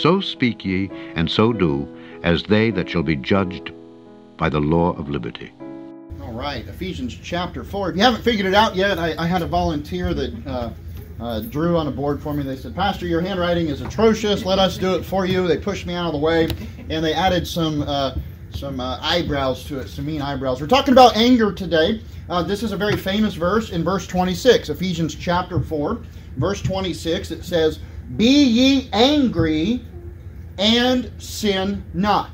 So speak ye, and so do, as they that shall be judged by the law of liberty. All right, Ephesians chapter 4. If you haven't figured it out yet, I had a volunteer that drew on a board for me. They said, "Pastor, your handwriting is atrocious. Let us do it for you." They pushed me out of the way, and they added some eyebrows to it, some mean eyebrows. We're talking about anger today. This is a very famous verse in verse 26, Ephesians chapter 4, verse 26. It says, "Be ye angry and sin not.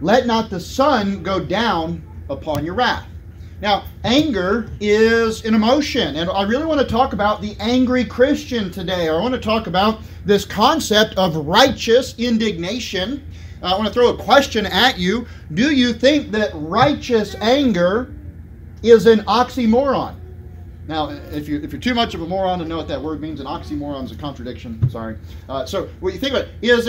Let not the sun go down upon your wrath." Now, anger is an emotion, and I really want to talk about the angry Christian today. I want to talk about this concept of righteous indignation. I want to throw a question at you. Do you think that righteous anger is an oxymoron? Now, if you're too much of a moron to know what that word means, an oxymoron is a contradiction. Sorry. So what you think about it, is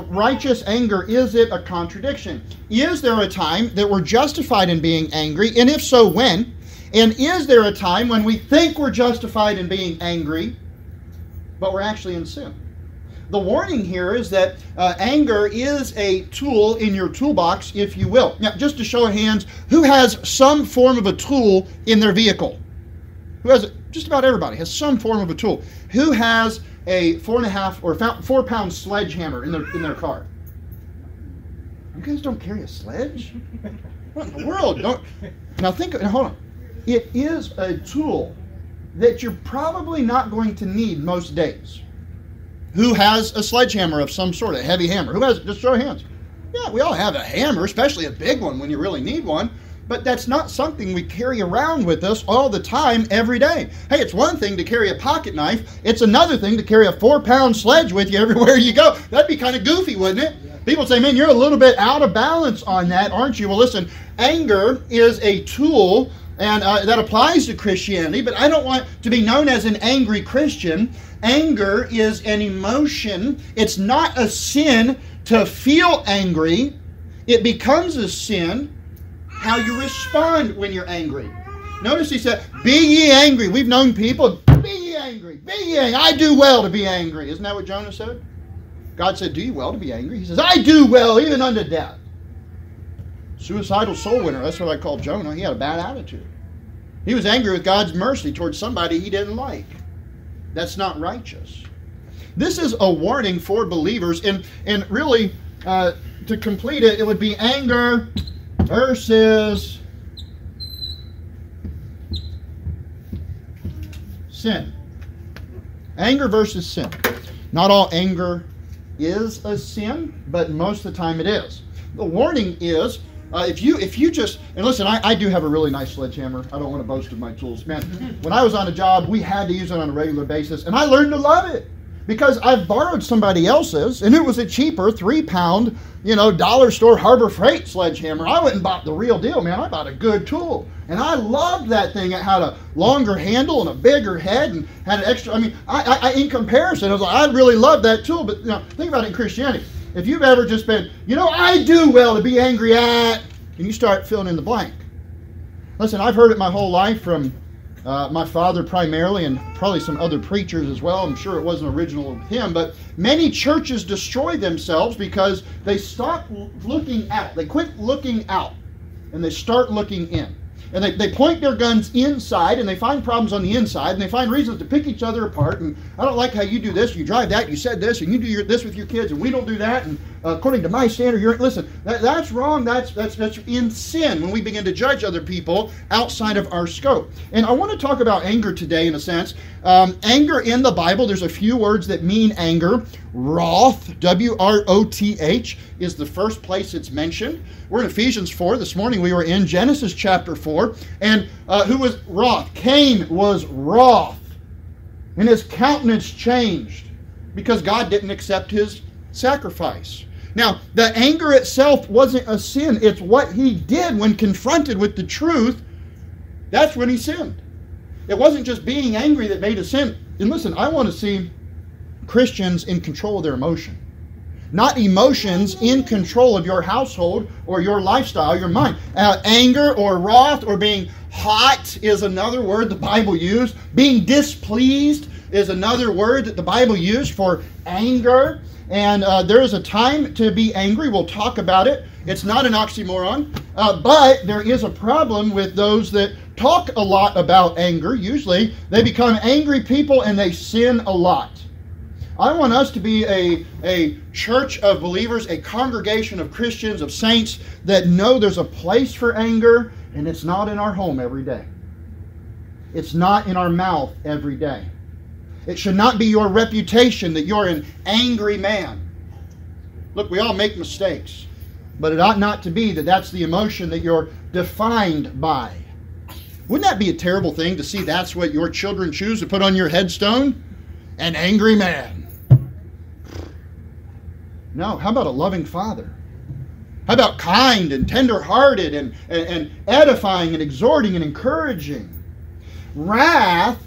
a righteous anger, is it a contradiction? Is there a time that we're justified in being angry? And if so, when? And is there a time when we think we're justified in being angry, but we're actually in sin? The warning here is that anger is a tool in your toolbox, if you will. Now, just to show of hands, who has some form of a tool in their vehicle? Who has it? Just about everybody has some form of a tool. Who has a 4.5 or 4-pound sledgehammer in their car? You guys don't carry a sledge? What in the world? Hold on. It is a tool that you're probably not going to need most days. Who has a sledgehammer of some sort, a heavy hammer? Who has it? Just show hands. Yeah, we all have a hammer, especially a big one when you really need one. But that's not something we carry around with us all the time, every day. Hey, it's one thing to carry a pocket knife. It's another thing to carry a 4-pound sledge with you everywhere you go. That'd be kind of goofy, wouldn't it? Yeah. People say, "Man, you're a little bit out of balance on that, aren't you?" Well, listen, anger is a tool, and that applies to Christianity. But I don't want to be known as an angry Christian. Anger is an emotion. It's not a sin to feel angry. It becomes a sin how you respond when you're angry. Notice he said, "Be ye angry." We've known people, "Be ye angry, be ye angry. I do well to be angry." Isn't that what Jonah said? God said, "Do you well to be angry?" He says, "I do well, even unto death." Suicidal soul winner. That's what I call Jonah. He had a bad attitude. He was angry with God's mercy towards somebody he didn't like. That's not righteous. This is a warning for believers. And really, to complete it, it would be anger versus sin. Anger versus sin. Not all anger is a sin, but most of the time it is. The warning is, I do have a really nice sledgehammer. I don't want to boast of my tools. Man, when I was on a job, we had to use it on a regular basis, and I learned to love it because I borrowed somebody else's, and it was a cheaper 3-pound, dollar store Harbor Freight sledgehammer. I went and bought the real deal, man. I bought a good tool, and I loved that thing. It had a longer handle and a bigger head and had an extra, in comparison, I was like, I really love that tool, but think about it in Christianity. If you've ever just been, "I do well to be angry at," and you start filling in the blank. Listen, I've heard it my whole life from my father primarily, and probably some other preachers as well. I'm sure it wasn't original with him, but many churches destroy themselves because they stop looking out. They quit looking out, and they start looking in. And they point their guns inside, and they find problems on the inside, and they find reasons to pick each other apart. And "I don't like how you do this, you drive that, you said this, and you do this with your kids, and we don't do that. And according to my standard, you're..." Listen, that's wrong. That's in sin when we begin to judge other people outside of our scope. And I want to talk about anger today in a sense. Anger in the Bible, there's a few words that mean anger. Wroth, W-R-O-T-H, is the first place it's mentioned. We're in Ephesians 4. This morning we were in Genesis chapter 4. And who was wroth? Cain was wroth. And his countenance changed because God didn't accept his sacrifice. Now, the anger itself wasn't a sin. It's what he did when confronted with the truth. That's when he sinned. It wasn't just being angry that made a sin. And listen, I want to see Christians in control of their emotion. Not emotions in control of your household or your lifestyle, your mind. Anger or wrath or being hot is another word the Bible used. Being displeased, is another word that the Bible used for anger. And there is a time to be angry. We'll talk about it. It's not an oxymoron. But there is a problem with those that talk a lot about anger. Usually they become angry people and they sin a lot. I want us to be a church of believers, a congregation of Christians, of saints that know there's a place for anger, and it's not in our home every day. It's not in our mouth every day. It should not be your reputation that you're an angry man. Look, we all make mistakes, but it ought not to be that that's the emotion that you're defined by. Wouldn't that be a terrible thing to see that's what your children choose to put on your headstone? An angry man. No, how about a loving father? How about kind and tender-hearted and edifying and exhorting and encouraging? Wrath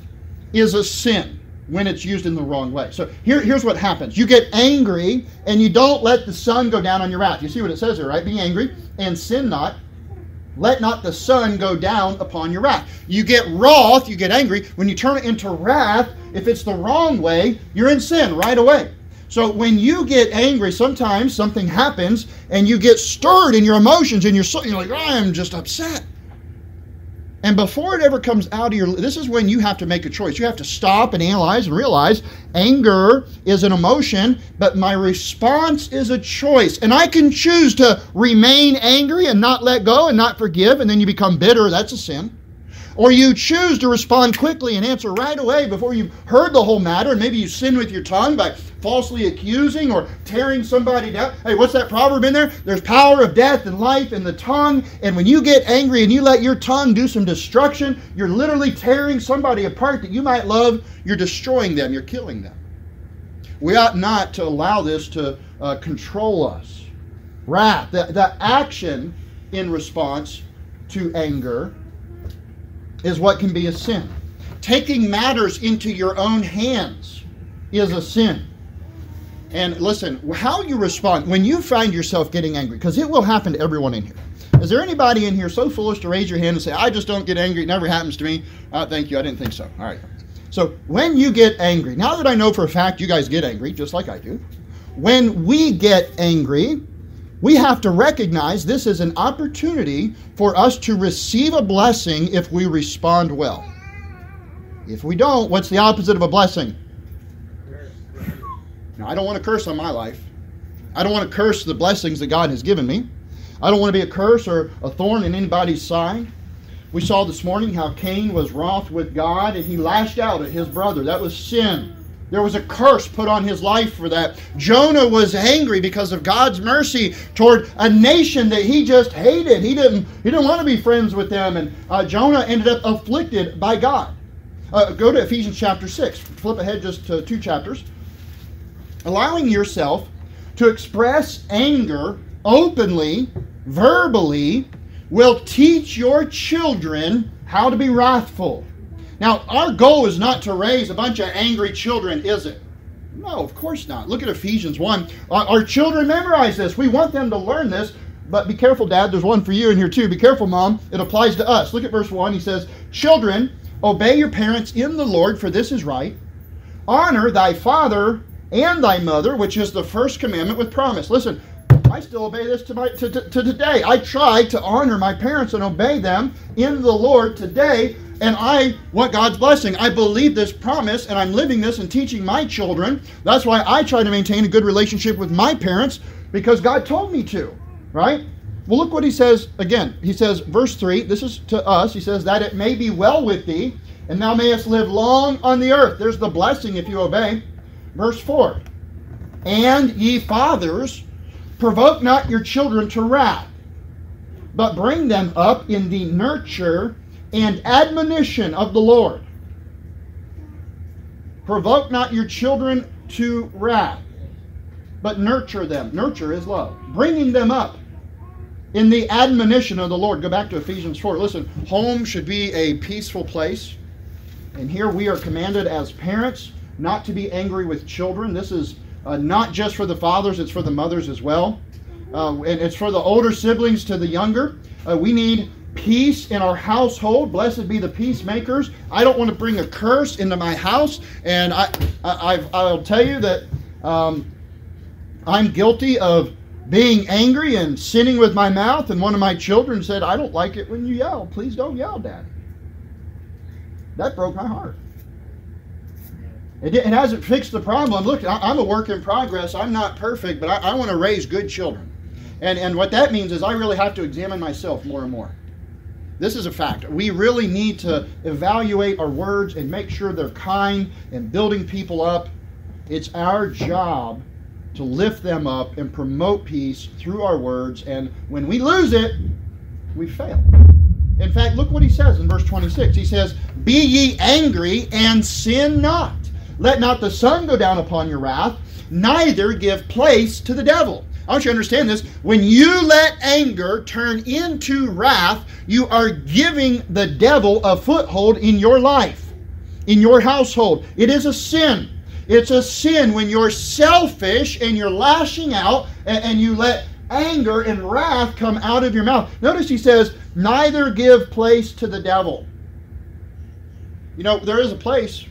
is a sin when it's used in the wrong way. So here's what happens. You get angry and you don't let the sun go down on your wrath. You see what it says there, right? Be angry and sin not. Let not the sun go down upon your wrath. You get wroth, you get angry. When you turn it into wrath, if it's the wrong way, you're in sin right away. So when you get angry, sometimes something happens and you get stirred in your emotions and you're like, oh, I'm just upset. And before it ever comes out of your lips, this is when you have to make a choice. You have to stop and analyze and realize anger is an emotion, but my response is a choice. And I can choose to remain angry and not let go and not forgive, and then you become bitter. That's a sin. Or you choose to respond quickly and answer right away before you've heard the whole matter. And maybe you sin with your tongue by falsely accusing or tearing somebody down. Hey, what's that proverb in there? There's power of death and life in the tongue. And when you get angry and you let your tongue do some destruction, you're literally tearing somebody apart that you might love. You're destroying them. You're killing them. We ought not to allow this to control us. Wrath, the action in response to anger is what can be a sin. Taking matters into your own hands is a sin. And listen, how you respond when you find yourself getting angry, because it will happen to everyone in here. Is there anybody in here so foolish to raise your hand and say, I just don't get angry, it never happens to me? Thank you, I didn't think so. All right. So when you get angry, now that I know for a fact you guys get angry, just like I do, when we get angry, we have to recognize this is an opportunity for us to receive a blessing if we respond well. If we don't, what's the opposite of a blessing? Now, I don't want to curse on my life. I don't want to curse the blessings that God has given me. I don't want to be a curse or a thorn in anybody's side. We saw this morning how Cain was wroth with God and he lashed out at his brother. That was sin. There was a curse put on his life for that. Jonah was angry because of God's mercy toward a nation that he just hated. He didn't want to be friends with them. And Jonah ended up afflicted by God. Go to Ephesians chapter 6. Flip ahead just to 2 chapters. Allowing yourself to express anger openly, verbally, will teach your children how to be wrathful. Now, our goal is not to raise a bunch of angry children, is it? No, of course not. Look at Ephesians 1. Our children memorize this. We want them to learn this. But be careful, Dad. There's one for you in here, too. Be careful, Mom. It applies to us. Look at verse 1. He says, Children, obey your parents in the Lord, for this is right. Honor thy father and thy mother, which is the first commandment with promise. Listen, I still obey this to today. I try to honor my parents and obey them in the Lord today. And I want God's blessing. I believe this promise, and I'm living this and teaching my children. That's why I try to maintain a good relationship with my parents, because God told me to, right? Well, look what he says again. He says, verse 3, this is to us. He says, that it may be well with thee, and thou mayest live long on the earth. There's the blessing if you obey. Verse 4, and ye fathers, provoke not your children to wrath, but bring them up in the nurture and admonition of the Lord. Provoke not your children to wrath, but nurture them. Nurture is love. Bringing them up in the admonition of the Lord. Go back to Ephesians 4. Listen, home should be a peaceful place. And here we are commanded as parents not to be angry with children. This is not just for the fathers, it's for the mothers as well. And it's for the older siblings to the younger. We need peace in our household. Blessed be the peacemakers. I don't want to bring a curse into my house. And I'll tell you that I'm guilty of being angry and sinning with my mouth. And one of my children said, "I don't like it when you yell. Please don't yell, Daddy." That broke my heart. It hasn't fixed the problem. Look, I'm a work in progress. I'm not perfect, but I want to raise good children. And what that means is I really have to examine myself more and more. This is a fact. We really need to evaluate our words and make sure they're kind and building people up. It's our job to lift them up and promote peace through our words. And when we lose it, we fail. In fact, look what he says in verse 26. He says, "Be ye angry and sin not. Let not the sun go down upon your wrath, neither give place to the devil." I want you to understand this. When you let anger turn into wrath, you are giving the devil a foothold in your life, in your household. It is a sin. It's a sin when you're selfish and you're lashing out and you let anger and wrath come out of your mouth. Notice he says, "Neither give place to the devil." You know, there is a place.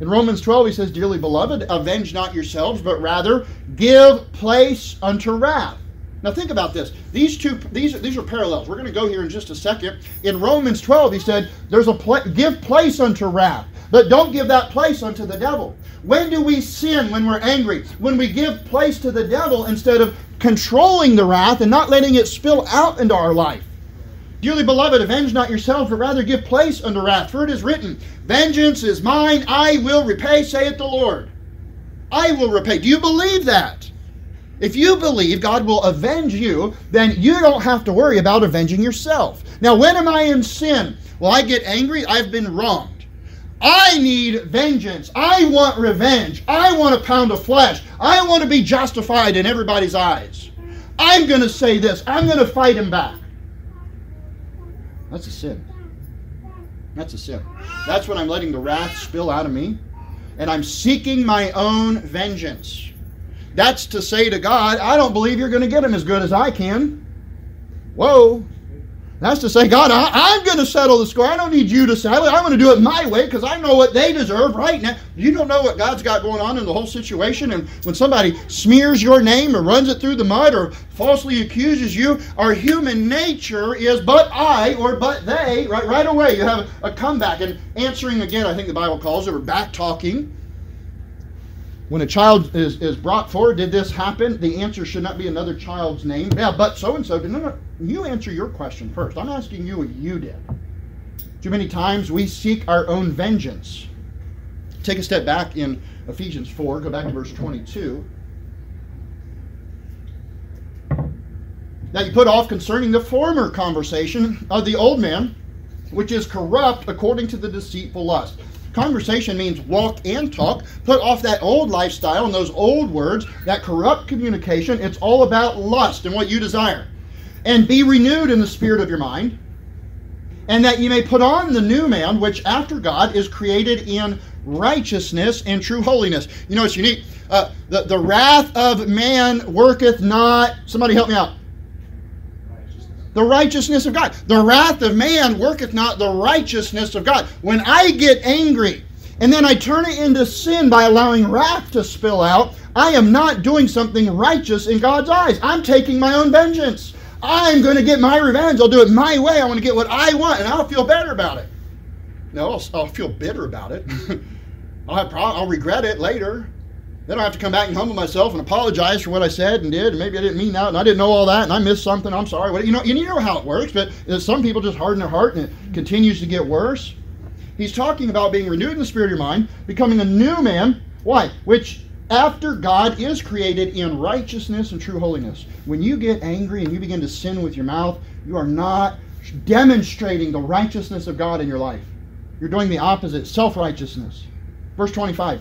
In Romans 12, he says, "Dearly beloved, avenge not yourselves, but rather give place unto wrath." Now think about this. These are parallels. We're going to go here in just a second. In Romans 12, he said, "There's a give place unto wrath, but don't give that place unto the devil." When do we sin? When we're angry. When we give place to the devil instead of controlling the wrath and not letting it spill out into our life. "Dearly beloved, avenge not yourselves, but rather give place unto wrath. For it is written, Vengeance is mine, I will repay, saith the Lord." I will repay. Do you believe that? If you believe God will avenge you, then you don't have to worry about avenging yourself. Now, when am I in sin? Well, I get angry. I've been wronged. I need vengeance. I want revenge. I want a pound of flesh. I want to be justified in everybody's eyes. I'm going to say this. I'm going to fight him back. That's a sin. That's a sin. That's when I'm letting the wrath spill out of me and I'm seeking my own vengeance. That's to say to God, "I don't believe you're going to get him as good as I can." Whoa. That's to say, "God, I'm going to settle the score. I don't need you to settle it. I'm going to do it my way because I know what they deserve right now." You don't know what God's got going on in the whole situation. And when somebody smears your name or runs it through the mud or falsely accuses you, our human nature is "but I" or "but they." Right away, you have a comeback. And answering again, I think the Bible calls it, or back talking. When a child is brought forward, "Did this happen?" The answer should not be another child's name. "Yeah, but so-and-so did." No. You answer your question first. I'm asking you what you did. Too many times we seek our own vengeance. Take a step back in Ephesians 4. Go back to verse 22. "Now you put off concerning the former conversation of the old man, which is corrupt according to the deceitful lust." Conversation means walk and talk. Put off that old lifestyle and those old words, that corrupt communication. It's all about lust and what you desire. "And be renewed in the spirit of your mind, and that you may put on the new man, which after God is created in righteousness and true holiness." You know, it's unique. The wrath of man worketh not. Somebody help me out. The righteousness of God. The wrath of man worketh not the righteousness of God. When I get angry and then I turn it into sin by allowing wrath to spill out, I am not doing something righteous in God's eyes. I'm taking my own vengeance. I'm going to get my revenge. I'll do it my way. I want to get what I want and I'll feel better about it. No, I'll feel bitter about it. I'll regret it later. Then I have to come back and humble myself and apologize for what I said and did. And maybe I didn't mean that, and I didn't know all that, and I missed something. I'm sorry. You know how it works, but some people just harden their heart and it continues to get worse. He's talking about being renewed in the spirit of your mind, becoming a new man. Why? Which after God is created in righteousness and true holiness. When you get angry and you begin to sin with your mouth, you are not demonstrating the righteousness of God in your life. You're doing the opposite, self-righteousness. Verse 25.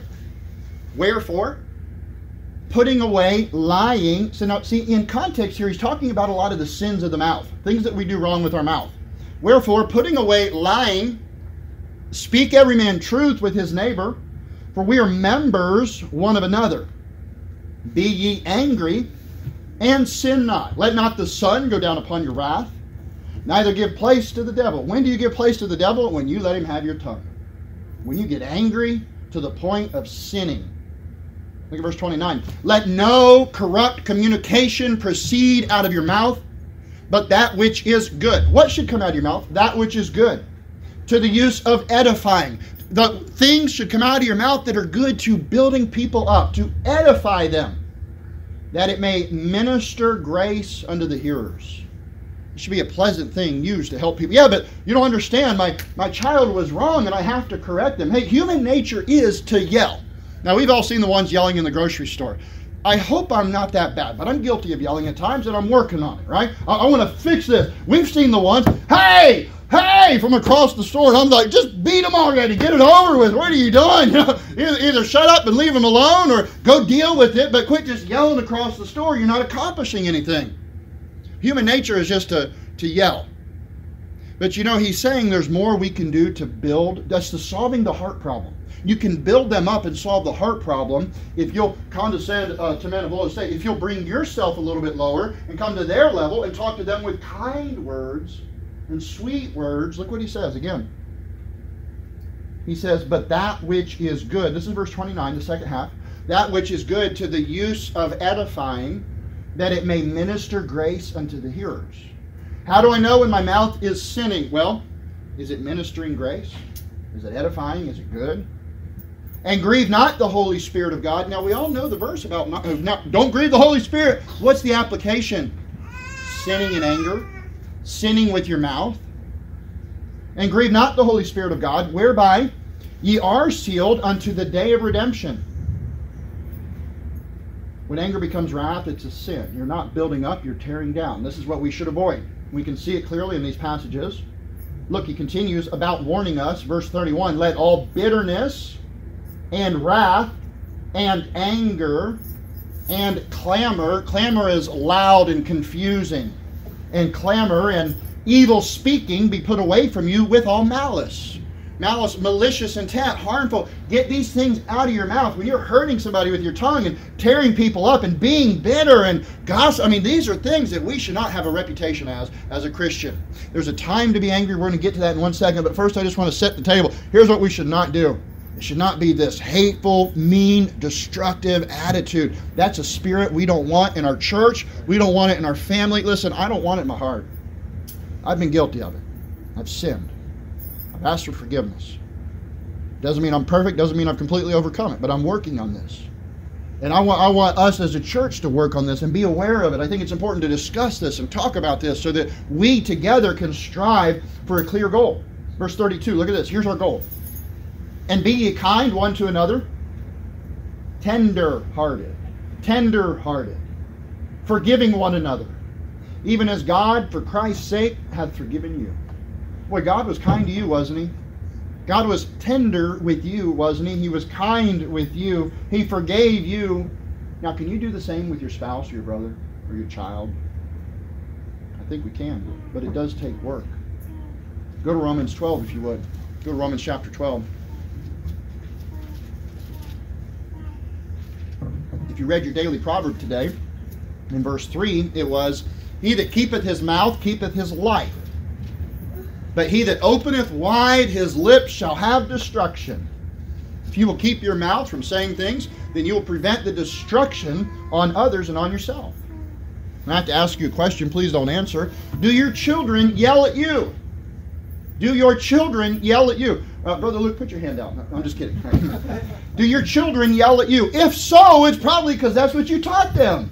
"Wherefore, putting away lying." So now, see, in context here, he's talking about a lot of the sins of the mouth, things that we do wrong with our mouth. "Wherefore, putting away lying, speak every man truth with his neighbor, for we are members one of another. Be ye angry, and sin not. Let not the sun go down upon your wrath, Neither give place to the devil. When do you give place to the devil? When you let him have your tongue. When you get angry to the point of sinning. Look at verse 29. Let no corrupt communication proceed out of your mouth, but that which is good. What should come out of your mouth? That which is good. To the use of edifying. The things should come out of your mouth that are good to building people up, to edify them, that it may minister grace unto the hearers. It should be a pleasant thing used to help people. Yeah, but you don't understand. My child was wrong and I have to correct them. Hey, human nature is to yell. Now, we've all seen the ones yelling in the grocery store. I hope I'm not that bad, but I'm guilty of yelling at times and I'm working on it, right? I want to fix this. We've seen the ones, hey! Hey, from across the store. And I'm like, just beat them already. Get it over with. What are you doing? You know, either shut up and leave them alone or go deal with it, but quit just yelling across the store. You're not accomplishing anything. Human nature is just to yell. But you know, he's saying there's more we can do to build. That's the solving the heart problem. You can build them up and solve the heart problem if you'll condescend to men of low estate. If you'll bring yourself a little bit lower and come to their level and talk to them with kind words and sweet words. Look what he says again. He says, but that which is good. This is verse 29, the second half. That which is good to the use of edifying, that it may minister grace unto the hearers. How do I know when my mouth is sinning? Well, is it ministering grace? Is it edifying? Is it good? And grieve not the Holy Spirit of God. Now, we all know the verse about don't grieve the Holy Spirit. What's the application? Sinning in anger. Sinning with your mouth. And grieve not the Holy Spirit of God, whereby ye are sealed unto the day of redemption. When anger becomes wrath, it's a sin. You're not building up, you're tearing down. This is what we should avoid. We can see it clearly in these passages. Look, he continues about warning us, verse 31, let all bitterness and wrath and anger and clamor. Clamor is loud and confusing. And clamor and evil speaking be put away from you with all malice. Malice, malicious intent, harmful. Get these things out of your mouth. When you're hurting somebody with your tongue and tearing people up and being bitter and gossip, I mean, these are things that we should not have a reputation as a Christian. There's a time to be angry. We're going to get to that in one second. But first, I just want to set the table. Here's what we should not do. It should not be this hateful, mean, destructive attitude. That's a spirit we don't want in our church. We don't want it in our family. Listen, I don't want it in my heart. I've been guilty of it. I've sinned. I've asked for forgiveness. Doesn't mean I'm perfect. Doesn't mean I've completely overcome it. But I'm working on this. And I want us as a church to work on this and be aware of it. I think it's important to discuss this and talk about this so that we together can strive for a clear goal. Verse 32, look at this. Here's our goal. And be ye kind one to another, tender-hearted, forgiving one another, even as God, for Christ's sake, hath forgiven you. Boy, God was kind to you, wasn't he? God was tender with you, wasn't he? He was kind with you. He forgave you. Now, can you do the same with your spouse or your brother or your child? I think we can, but it does take work. Go to Romans 12, if you would. Go to Romans chapter 12. You read your daily proverb today. In verse 3, it was, he that keepeth his mouth keepeth his life, but he that openeth wide his lips shall have destruction. If you will keep your mouth from saying things, then you will prevent the destruction on others and on yourself. And I have to ask you a question, please don't answer. Do your children yell at you? Do your children yell at you? Brother Luke, put your hand out. No, I'm just kidding. Do your children yell at you? If so, it's probably because that's what you taught them.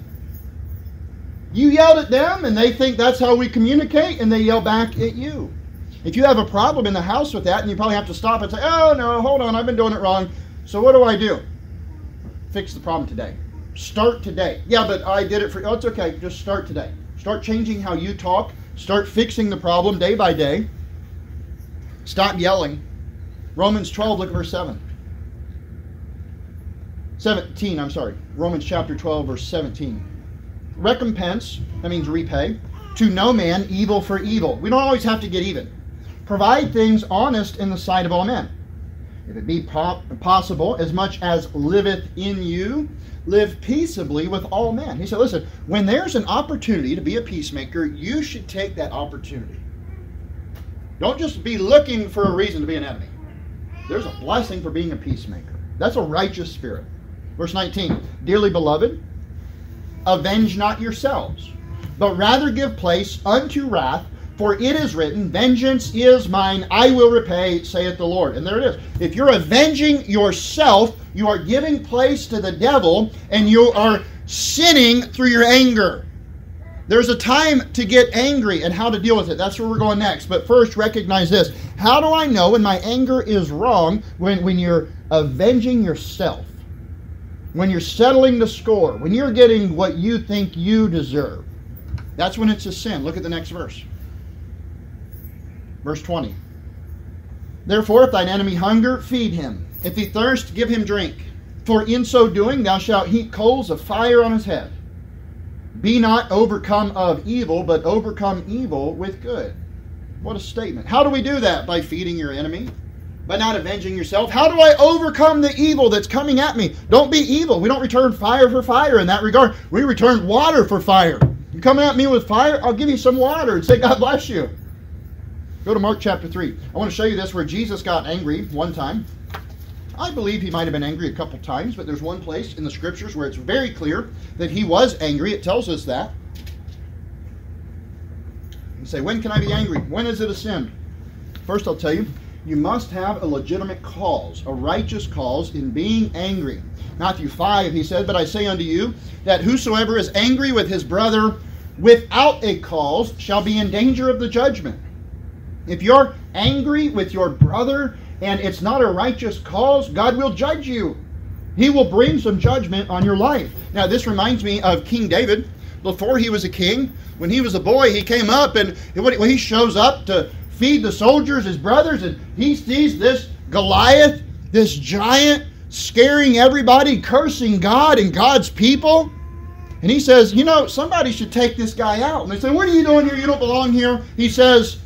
You yelled at them, and they think that's how we communicate, and they yell back at you. If you have a problem in the house with that, and you probably have to stop and say, oh, no, hold on, I've been doing it wrong. So what do? Fix the problem today. Start today. Yeah, but I did it for you. Oh, it's okay. Just start today. Start changing how you talk. Start fixing the problem day by day. Stop yelling. Romans 12, look at verse 17, I'm sorry. Romans chapter 12, verse 17. Recompense, that means repay, to no man evil for evil. We don't always have to get even. Provide things honest in the sight of all men. If it be possible, as much as liveth in you, live peaceably with all men. He said, listen, when there's an opportunity to be a peacemaker, you should take that opportunity. Don't just be looking for a reason to be an enemy. There's a blessing for being a peacemaker. That's a righteous spirit. Verse 19, dearly beloved, avenge not yourselves, but rather give place unto wrath, for it is written, vengeance is mine, I will repay, saith the Lord. And there it is. If you're avenging yourself, you are giving place to the devil, and you are sinning through your anger. There's a time to get angry and how to deal with it. That's where we're going next. But first, recognize this. How do I know when my anger is wrong? When you're avenging yourself, when you're settling the score, when you're getting what you think you deserve, that's when it's a sin. Look at the next verse. Verse 20. Therefore, if thine enemy hunger, feed him. If he thirst, give him drink. For in so doing, thou shalt heap coals of fire on his head. Be not overcome of evil, but overcome evil with good. What a statement. How do we do that? By feeding your enemy. By not avenging yourself. How do I overcome the evil that's coming at me? Don't be evil. We don't return fire for fire in that regard. We return water for fire. You coming at me with fire? I'll give you some water and say, God bless you. Go to Mark chapter 3. I want to show you this where Jesus got angry one time. I believe he might have been angry a couple times, but there's one place in the scriptures where it's very clear that he was angry. It tells us that. You say, when can I be angry? When is it a sin? First, I'll tell you, you must have a legitimate cause, a righteous cause in being angry. Matthew 5, he said, but I say unto you that whosoever is angry with his brother without a cause shall be in danger of the judgment. If you're angry with your brother and it's not a righteous cause, God will judge you. He will bring some judgment on your life. Now, this reminds me of King David. Before he was a king, when he was a boy, he came up and when he shows up to feed the soldiers, his brothers, and he sees this Goliath, this giant, scaring everybody, cursing God and God's people. And he says, you know, somebody should take this guy out. And they say, what are you doing here? You don't belong here. He says,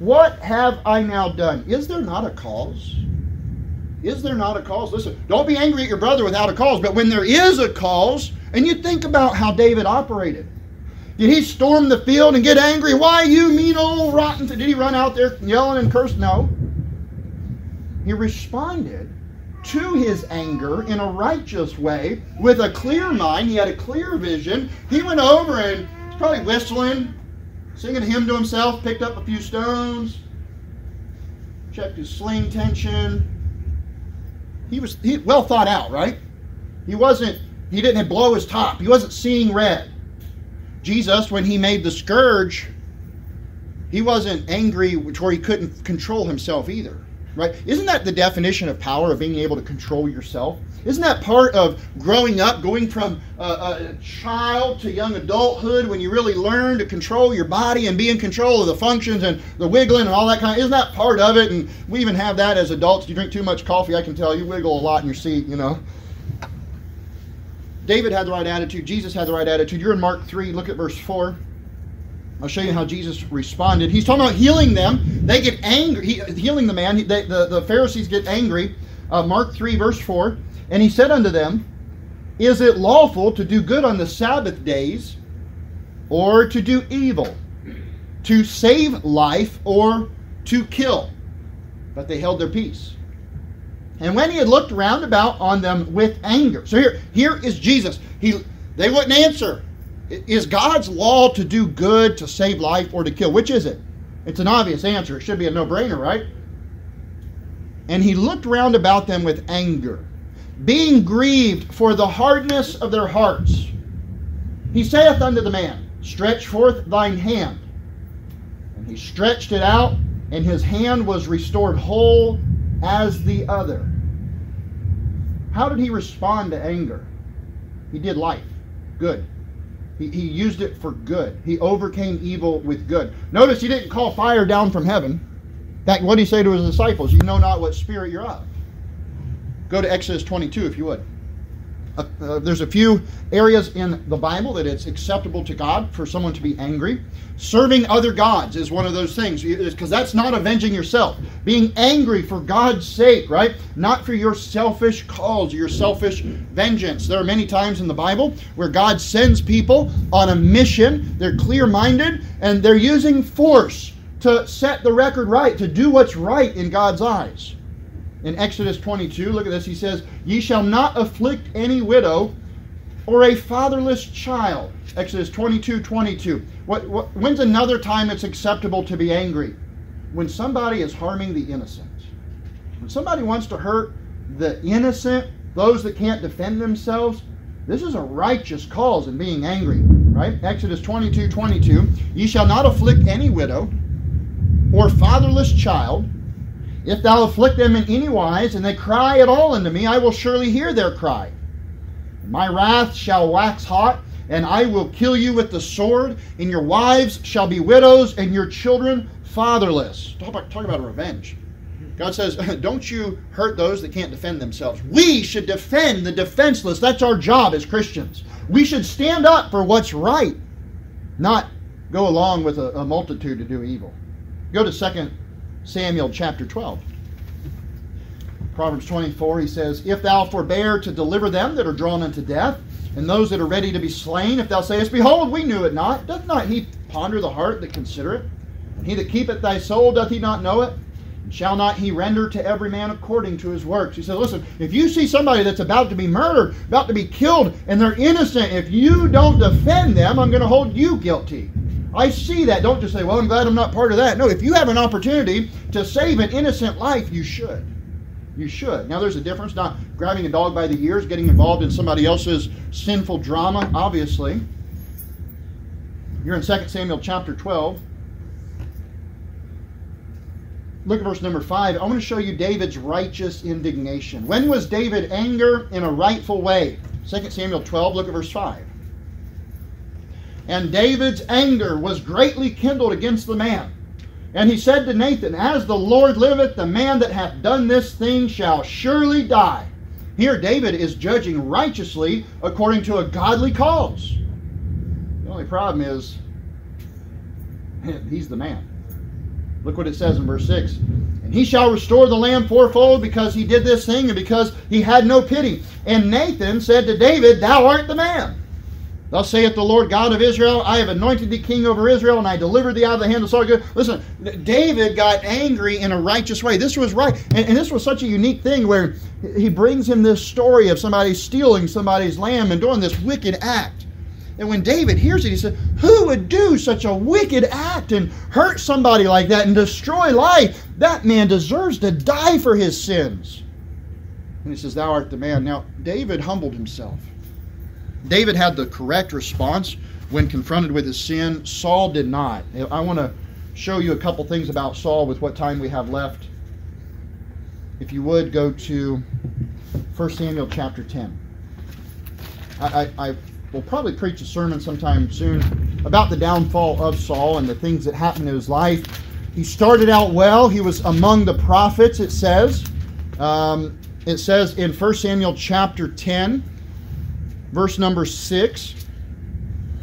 what have I now done? Is there not a cause? Is there not a cause? Listen, don't be angry at your brother without a cause, but when there is a cause, and you think about how David operated. Did he storm the field and get angry? Why, you mean old rotten? Did he run out there yelling and cursing? No. He responded to his anger in a righteous way with a clear mind. He had a clear vision. He went over and was probably whistling, singing a hymn to himself, picked up a few stones, checked his sling tension. He was well thought out, right? He didn't blow his top. He wasn't seeing red. Jesus, when he made the scourge, he wasn't angry where he couldn't control himself either, right? Isn't that the definition of power, of being able to control yourself? Isn't that part of growing up, going from a child to young adulthood, when you really learn to control your body and be in control of the functions and the wiggling and all that kind of, isn't that part of it? And we even have that as adults. You drink too much coffee, I can tell you wiggle a lot in your seat, you know. David had the right attitude. Jesus had the right attitude. You're in Mark 3. Look at verse 4. I'll show you how Jesus responded. He's talking about healing them. They get angry. Healing the man. The Pharisees get angry. Mark 3, verse 4. And he said unto them, is it lawful to do good on the Sabbath days, or to do evil? To save life, or to kill? But they held their peace. And when he had looked round about on them with anger. So here is Jesus. They wouldn't answer. Is God's law to do good, to save life, or to kill? Which is it? It's an obvious answer. It should be a no-brainer, right? And he looked round about them with anger, being grieved for the hardness of their hearts. He saith unto the man, stretch forth thine hand. And he stretched it out, and his hand was restored whole as the other. How did he respond to anger? He did life. Good. He used it for good. He overcame evil with good. Notice he didn't call fire down from heaven. That, what did he say to his disciples? You know not what spirit you're of. Go to Exodus 22 if you would. There's a few areas in the Bible that it's acceptable to God for someone to be angry. Serving other gods is one of those things, because that's not avenging yourself. Being angry for God's sake, right? Not for your selfish cause, your selfish vengeance. There are many times in the Bible where God sends people on a mission. They're clear-minded and they're using force to set the record right, to do what's right in God's eyes. In Exodus 22, look at this, he says, "Ye shall not afflict any widow or a fatherless child." Exodus 22:22. When's another time it's acceptable to be angry? When somebody is harming the innocent. When somebody wants to hurt the innocent, those that can't defend themselves, this is a righteous cause in being angry, right? Exodus 22:22. "Ye shall not afflict any widow or fatherless child. If thou afflict them in any wise, and they cry at all unto me, I will surely hear their cry. My wrath shall wax hot, and I will kill you with the sword, and your wives shall be widows, and your children fatherless." Talk about revenge. God says, don't you hurt those that can't defend themselves. We should defend the defenseless. That's our job as Christians. We should stand up for what's right, not go along with a multitude to do evil. Go to 2 Samuel chapter 12. Proverbs 24, he says, "If thou forbear to deliver them that are drawn unto death, and those that are ready to be slain, if thou sayest, Behold, we knew it not, doth not he ponder the heart that considereth? And he that keepeth thy soul, doth he not know it? And shall not he render to every man according to his works?" He says, listen, if you see somebody that's about to be murdered, about to be killed, and they're innocent, if you don't defend them, I'm going to hold you guilty. I see that. Don't just say, well, I'm glad I'm not part of that. No, if you have an opportunity to save an innocent life, you should. You should. Now, there's a difference, not grabbing a dog by the ears, getting involved in somebody else's sinful drama, obviously. You're in 2 Samuel chapter 12. Look at verse number 5. I want to show you David's righteous indignation. When was David angered in a rightful way? 2 Samuel 12, look at verse 5. "And David's anger was greatly kindled against the man. And he said to Nathan, As the Lord liveth, the man that hath done this thing shall surely die." Here David is judging righteously according to a godly cause. The only problem is, he's the man. Look what it says in verse 6. "And he shall restore the lamb fourfold, because he did this thing, and because he had no pity. And Nathan said to David, Thou art the man. Thus saith the Lord God of Israel, I have anointed thee king over Israel, and I delivered thee out of the hand of Saul." Listen, David got angry in a righteous way. This was right. And this was such a unique thing where he brings him this story of somebody stealing somebody's lamb and doing this wicked act. And when David hears it, he said, who would do such a wicked act and hurt somebody like that and destroy life? That man deserves to die for his sins. And he says, Thou art the man. Now, David humbled himself. David had the correct response when confronted with his sin. Saul did not. I want to show you a couple things about Saul with what time we have left. If you would, go to 1 Samuel chapter 10. I will probably preach a sermon sometime soon about the downfall of Saul and the things that happened in his life. He started out well. He was among the prophets, it says. It says in 1 Samuel chapter 10, verse number 6,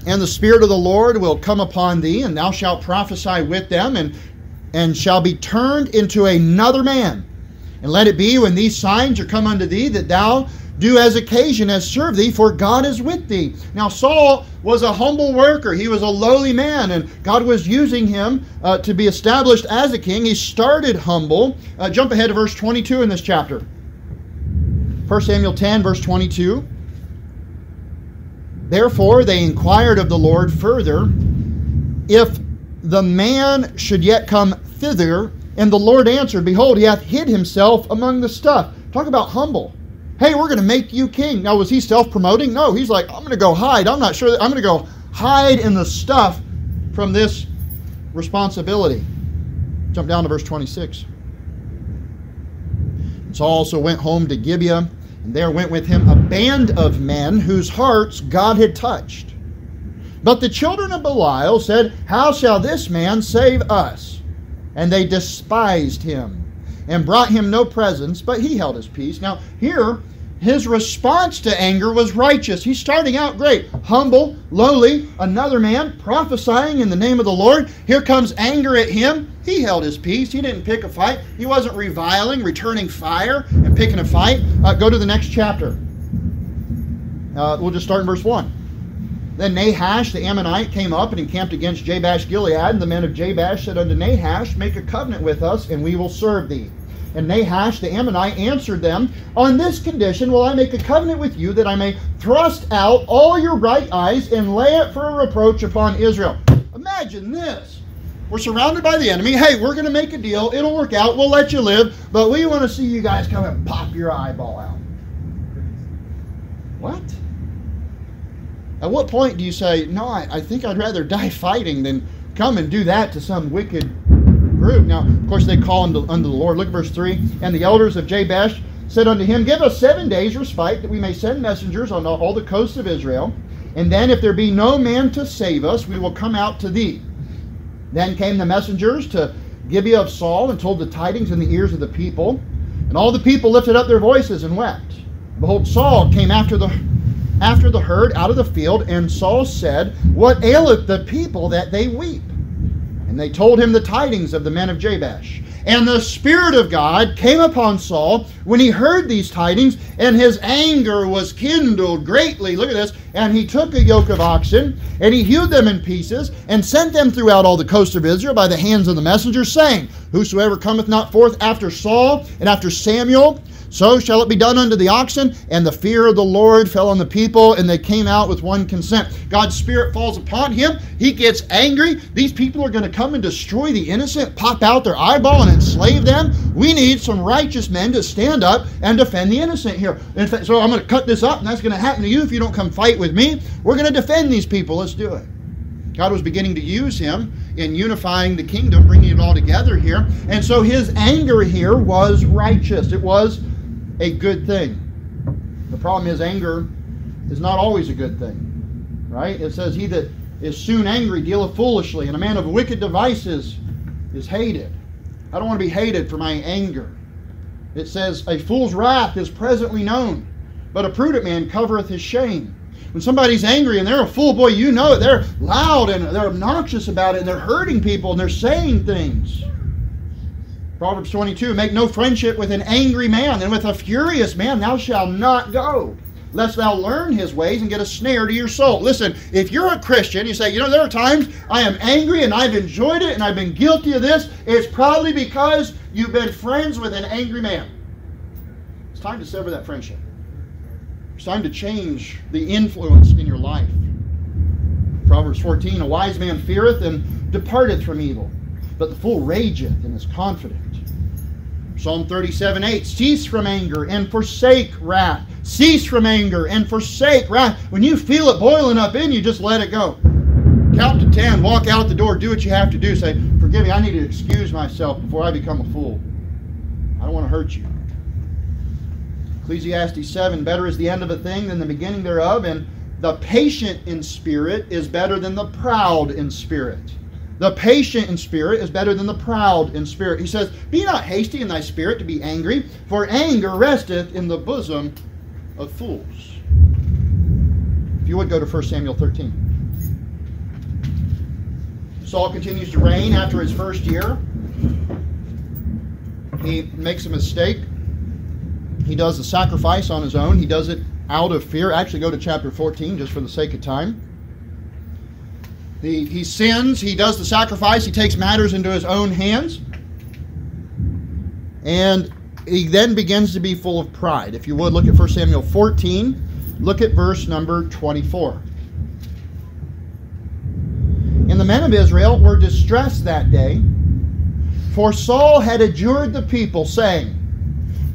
"And the Spirit of the Lord will come upon thee, and thou shalt prophesy with them, and shall be turned into another man. And let it be, when these signs are come unto thee, that thou do as occasion has served thee, for God is with thee." Now Saul was a humble worker. He was a lowly man, and God was using him to be established as a king. He started humble. Jump ahead to verse 22 in this chapter. 1 Samuel 10, verse 22. "Therefore they inquired of the Lord further, if the man should yet come thither. And the Lord answered, Behold, he hath hid himself among the stuff." Talk about humble. Hey, we're going to make you king. Now, was he self-promoting? No, he's like, I'm going to go hide. I'm not sure. I'm going to go hide in the stuff from this responsibility. Jump down to verse 26. "And Saul also went home to Gibeah, and there went with him a band of men whose hearts God had touched. But the children of Belial said, How shall this man save us? And they despised him, and brought him no presents, but he held his peace." Now here, his response to anger was righteous. He's starting out great. Humble, lowly, another man, prophesying in the name of the Lord. Here comes anger at him. He held his peace. He didn't pick a fight. He wasn't reviling, returning fire, and picking a fight. Go to the next chapter. We'll just start in verse 1. Then Nahash the Ammonite came up and encamped against Jabesh Gilead, and the men of Jabesh said unto Nahash, Make a covenant with us, and we will serve thee. And Nahash the Ammonite answered them, On this condition will I make a covenant with you, that I may thrust out all your right eyes and lay it for a reproach upon Israel. Imagine this. We're surrounded by the enemy. Hey, we're going to make a deal. It'll work out. We'll let you live. But we want to see you guys come and pop your eyeball out. What? At what point do you say, no, I think I'd rather die fighting than come and do that to some wicked group? Now, of course, they call unto the Lord. Look at verse 3. And the elders of Jabesh said unto him, Give us 7 days respite, that we may send messengers on all the coasts of Israel. And then, if there be no man to save us, we will come out to thee. Then came the messengers to Gibeah of Saul, and told the tidings in the ears of the people. And all the people lifted up their voices and wept. Behold, Saul came after the herd out of the field, and Saul said, What aileth the people that they weep? And they told him the tidings of the men of Jabesh. And the Spirit of God came upon Saul when he heard these tidings, and his anger was kindled greatly. Look at this. And he took a yoke of oxen, and he hewed them in pieces, and sent them throughout all the coast of Israel by the hands of the messengers, saying, Whosoever cometh not forth after Saul and after Samuel, so shall it be done unto the oxen. And the fear of the Lord fell on the people, and they came out with one consent. God's Spirit falls upon him. He gets angry. These people are going to come and destroy the innocent, pop out their eyeball, and enslave them. We need some righteous men to stand up and defend the innocent here. In fact, so I'm going to cut this up, and that's going to happen to you if you don't come fight with me. We're going to defend these people. Let's do it. God was beginning to use him in unifying the kingdom, bringing it all together here. And so his anger here was righteous. It was a good thing. The problem is, anger is not always a good thing, right? It says, He that is soon angry dealeth foolishly, and a man of wicked devices is hated. I don't want to be hated for my anger. It says, A fool's wrath is presently known, but a prudent man covereth his shame. When somebody's angry and they're a fool, boy, you know it. They're loud and they're obnoxious about it, and they're hurting people, and they're saying things. Proverbs 22, Make no friendship with an angry man, and with a furious man thou shalt not go, lest thou learn his ways and get a snare to your soul. Listen, if you're a Christian, you say, you know, there are times I am angry and I've enjoyed it and I've been guilty of this. It's probably because you've been friends with an angry man. It's time to sever that friendship. It's time to change the influence in your life. Proverbs 14, A wise man feareth and departeth from evil, but the fool rageth and is confident. Psalm 37:8, Cease from anger and forsake wrath. Cease from anger and forsake wrath. When you feel it boiling up in you, just let it go. Count to 10, walk out the door, do what you have to do. Say, forgive me, I need to excuse myself before I become a fool. I don't want to hurt you. Ecclesiastes 7, Better is the end of a thing than the beginning thereof, and the patient in spirit is better than the proud in spirit. The patient in spirit is better than the proud in spirit. He says, Be not hasty in thy spirit to be angry, for anger resteth in the bosom of fools. If you would go to 1 Samuel 13. Saul continues to reign after his first year. He makes a mistake. He does the sacrifice on his own. He does it out of fear. Actually, go to chapter 14 just for the sake of time. He sins, he does the sacrifice, he takes matters into his own hands, and he then begins to be full of pride. If you would, look at 1 Samuel 14, look at verse number 24. And the men of Israel were distressed that day, for Saul had adjured the people, saying,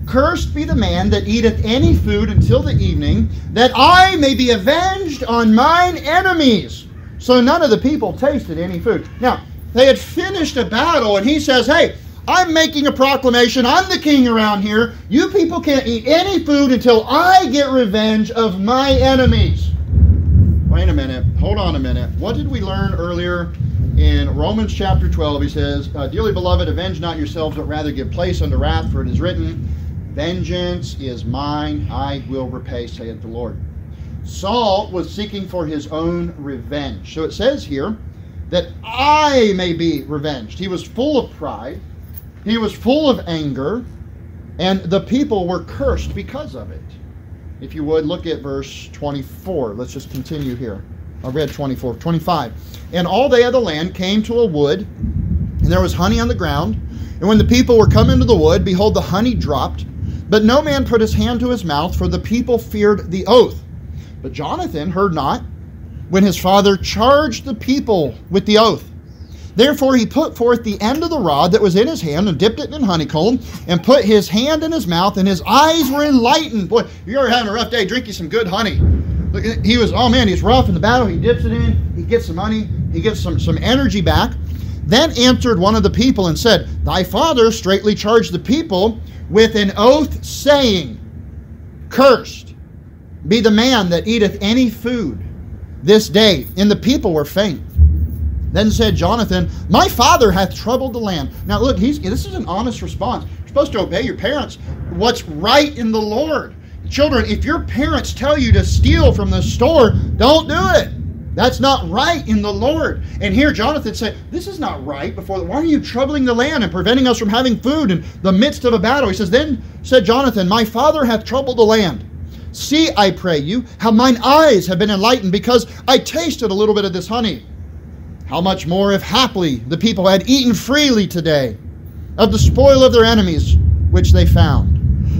Cursed be the man that eateth any food until the evening, that I may be avenged on mine enemies. So none of the people tasted any food. Now, they had finished a battle, and he says, Hey, I'm making a proclamation. I'm the king around here. You people can't eat any food until I get revenge of my enemies. Wait a minute. Hold on a minute. What did we learn earlier in Romans chapter 12? He says, Dearly beloved, avenge not yourselves, but rather give place unto wrath, for it is written, Vengeance is mine, I will repay, saith the Lord. Saul was seeking for his own revenge. So it says here that I may be revenged. He was full of pride. He was full of anger. And the people were cursed because of it. If you would, look at verse 24. Let's just continue here. I read 24, 25. And all they of the land came to a wood, and there was honey on the ground. And when the people were come into the wood, behold, the honey dropped. But no man put his hand to his mouth, for the people feared the oath. But Jonathan heard not when his father charged the people with the oath. Therefore he put forth the end of the rod that was in his hand, and dipped it in honeycomb, and put his hand in his mouth, and his eyes were enlightened. Boy, if you're having a rough day, drink you some good honey. Look, he was, oh man, he's rough in the battle. He dips it in, he gets some honey, he gets some energy back. Then answered one of the people and said, Thy father straitly charged the people with an oath, saying, Cursed be the man that eateth any food this day. And the people were faint. Then said Jonathan, My father hath troubled the land. Now look, this is an honest response. You're supposed to obey your parents. What's right in the Lord. Children, if your parents tell you to steal from the store, don't do it. That's not right in the Lord. And here Jonathan said, this is not right before. Why are you troubling the land and preventing us from having food in the midst of a battle? He says, Then said Jonathan, My father hath troubled the land. See, I pray you, how mine eyes have been enlightened, because I tasted a little bit of this honey. How much more if haply the people had eaten freely today of the spoil of their enemies, which they found.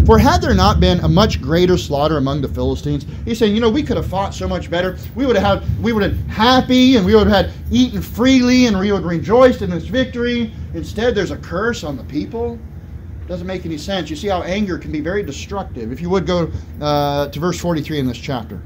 For had there not been a much greater slaughter among the Philistines, he's saying, we could have fought so much better. We would have happy, and we would have had eaten freely, and we would have rejoiced in this victory. Instead, there's a curse on the people. Doesn't make any sense. You see how anger can be very destructive. If you would go to verse 43 in this chapter.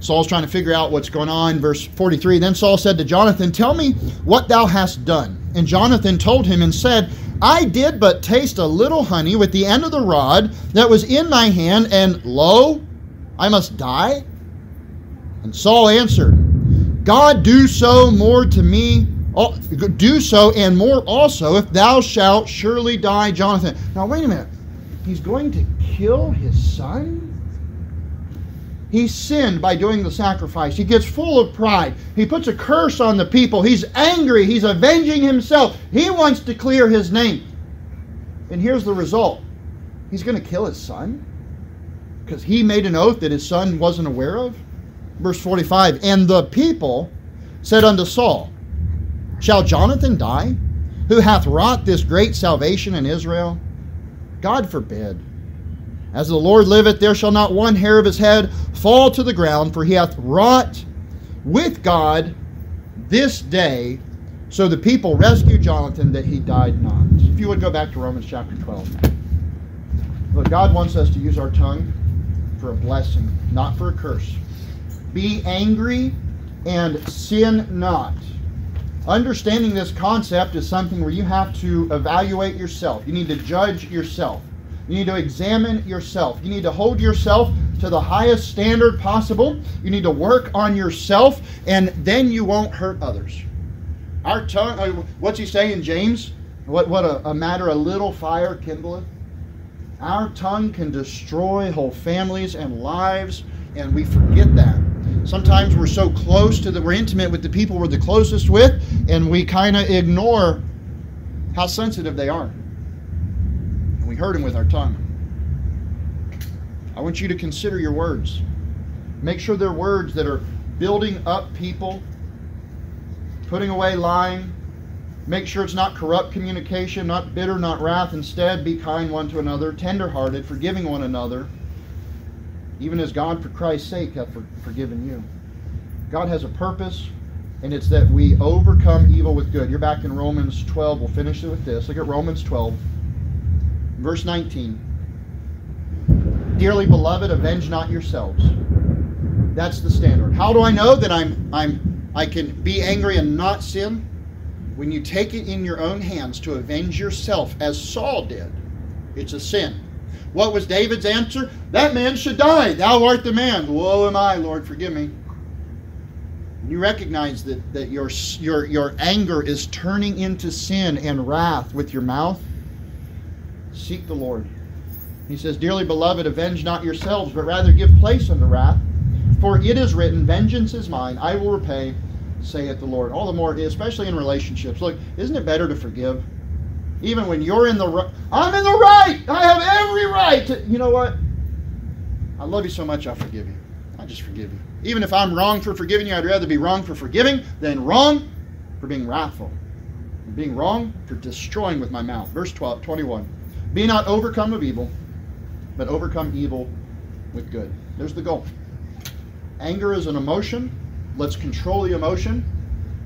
Saul's trying to figure out what's going on. Verse 43, Then Saul said to Jonathan, Tell me what thou hast done. And Jonathan told him and said, I did but taste a little honey with the end of the rod that was in my hand, and lo, I must die? And Saul answered, God do so more to me, do so and more also, if thou shalt surely die, Jonathan. Now wait a minute. He's going to kill his son? He sinned by doing the sacrifice. He gets full of pride. He puts a curse on the people. He's angry. He's avenging himself. He wants to clear his name. And here's the result. He's going to kill his son because he made an oath that his son wasn't aware of. Verse 45, And the people said unto Saul, Shall Jonathan die, who hath wrought this great salvation in Israel? God forbid. As the Lord liveth, there shall not one hair of his head fall to the ground, for he hath wrought with God this day. So the people rescued Jonathan that he died not. If you would go back to Romans chapter 12. Look, God wants us to use our tongue for a blessing, not for a curse. Be angry and sin not. Understanding this concept is something where you have to evaluate yourself. You need to judge yourself. You need to examine yourself. You need to hold yourself to the highest standard possible. You need to work on yourself, and then you won't hurt others. Our tongue, what's he saying in James? What a matter a little fire kindleth. Our tongue can destroy whole families and lives, and we forget that. Sometimes we're so close to we're intimate with the people we're the closest with, and we kind of ignore how sensitive they are. We hurt him with our tongue. I want you to consider your words. Make sure they're words that are building up people, putting away lying. Make sure it's not corrupt communication, not bitter, not wrath. Instead, be kind one to another, tenderhearted, forgiving one another, even as God, for Christ's sake, hath forgiven you. God has a purpose, and it's that we overcome evil with good. You're back in Romans 12. We'll finish it with this. Look at Romans 12. Verse 19, Dearly beloved, avenge not yourselves. That's the standard. How do I know that I can be angry and not sin? When you take it in your own hands to avenge yourself, as Saul did, it's a sin. What was David's answer? That man should die. Thou art the man. Woe am I, Lord, forgive me. You recognize that your anger is turning into sin and wrath with your mouth. Seek the Lord. He says, Dearly beloved, avenge not yourselves, but rather give place unto wrath. For it is written, Vengeance is mine, I will repay, saith the Lord. All the more, especially in relationships. Look, isn't it better to forgive? Even when you're in the right. I'm in the right! I have every right! You know what? I love you so much, I forgive you. I just forgive you. Even if I'm wrong for forgiving you, I'd rather be wrong for forgiving than wrong for being wrathful. And being wrong for destroying with my mouth. Verse 12, 21. Be not overcome of evil, but overcome evil with good. There's the goal. Anger is an emotion. Let's control the emotion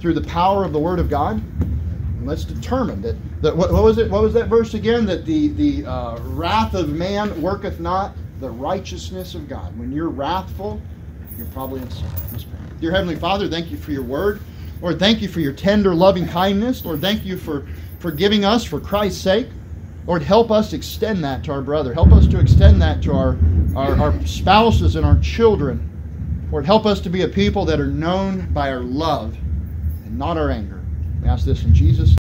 through the power of the Word of God. And let's determine that what was it? What was that verse again? That the wrath of man worketh not the righteousness of God. When you're wrathful, you're probably in sin. Let's pray. Dear Heavenly Father, thank you for your word. Lord, thank you for your tender, loving kindness. Lord, thank you for forgiving us for Christ's sake. Lord, help us extend that to our brother. Help us to extend that to our spouses and our children. Lord, help us to be a people that are known by our love and not our anger. We ask this in Jesus' name.